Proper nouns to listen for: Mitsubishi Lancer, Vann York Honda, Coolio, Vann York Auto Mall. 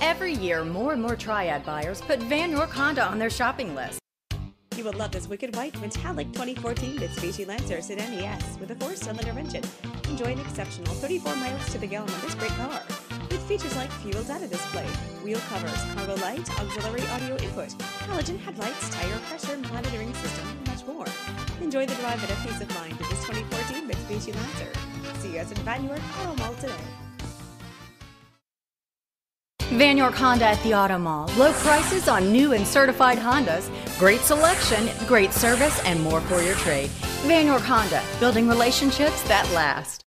Every year, more and more Triad buyers put Vann York Honda on their shopping list. You will love this wicked white metallic 2014 Mitsubishi Lancer Sedan ES with a 4-cylinder engine. Enjoy an exceptional 34 miles to the gallon on this great car, with features like fuel data display, wheel covers, cargo light, auxiliary audio input, halogen headlights, tire pressure monitoring system, and much more. Enjoy the drive at a peace of mind with this 2014 Mitsubishi Lancer. See us at Vann York Auto Mall today. Vann York Honda at the Auto Mall. Low prices on new and certified Hondas, great selection, great service, and more for your trade. Vann York Honda, building relationships that last.